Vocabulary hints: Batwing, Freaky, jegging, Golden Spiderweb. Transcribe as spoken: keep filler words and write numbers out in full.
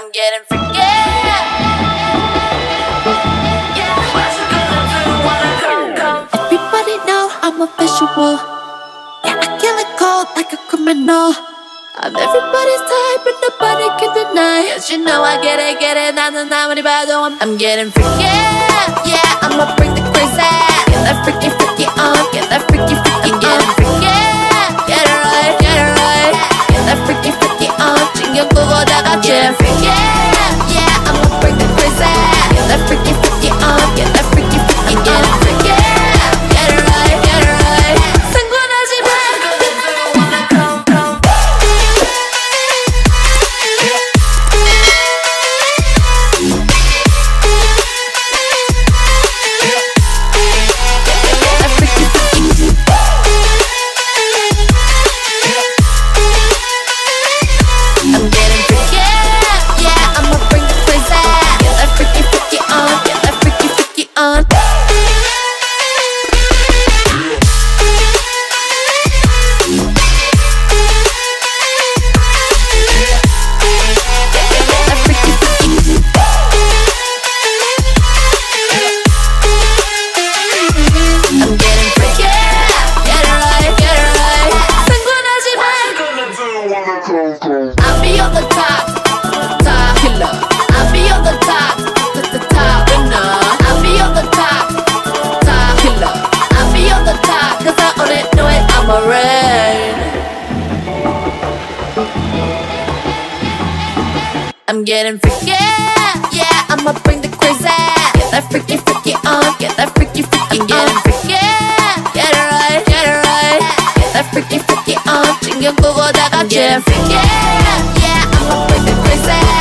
I'm getting freaky. Yeah, what you gonna do when I come, come? Everybody know I'm a visual. Yeah, I kill it cold like a criminal. I'm everybody's type and nobody can deny. Cause you know I get it, get it, 나는 아무리 봐도 I'm, I'm getting freaky. Yeah, I'ma break the crazy. Get that freaky, freaky on. Get that freaky, freaky on. I'm getting freaky. Get it right, get it right. Get that freaky, freaky on. 신경 끄고 다 같이 I'm getting freaky. Yeah, I'ma break the crazy. Get that freaky, freaky on. Get that freaky, freaky on. I'm getting freaky. Get it right, get it right. 상관하지 마. I'm getting freaky, yeah, I'ma bring the crazy. Get that freaky, freaky on, get that freaky, freaky on. I'm getting freaky, get it right, get it right. Get that freaky, freaky on, 신경 끄고 다 같이 I'm getting freaky, yeah, I'ma bring the crazy.